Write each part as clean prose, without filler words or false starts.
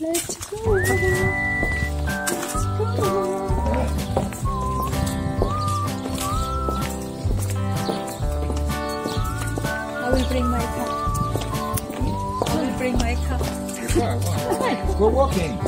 Let's go. Let's go. I will bring my cup. I will bring my cup. Why? We're walking.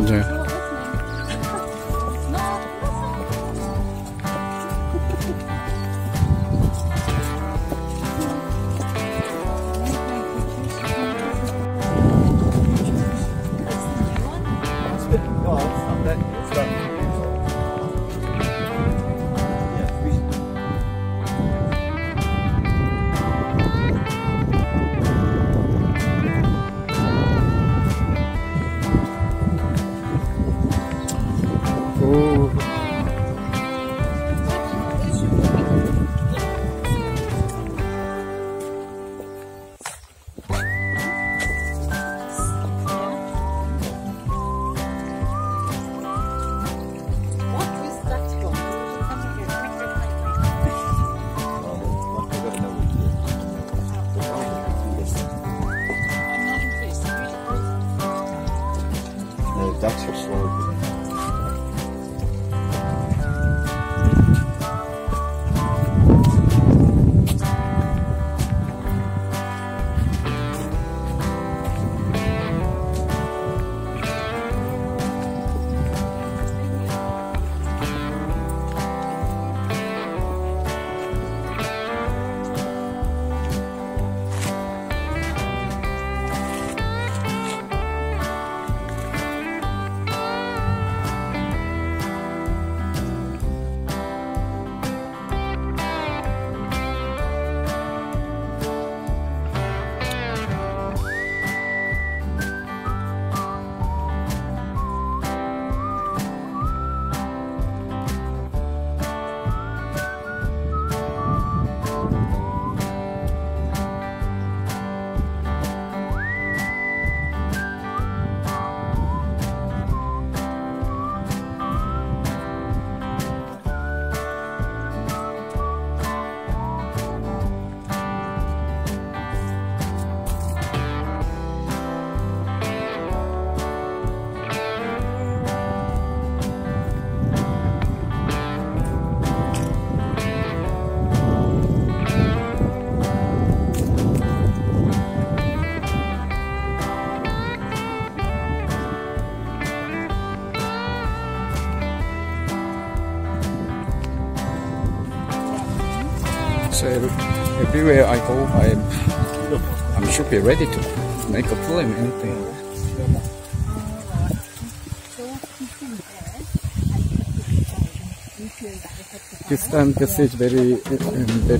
Yeah. That's your sword. So everywhere I go, I should be ready to make a film, anything. This time, this is very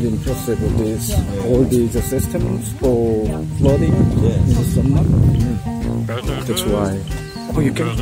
impressive. This all these systems for flooding in the summer. That's why. Oh, you can.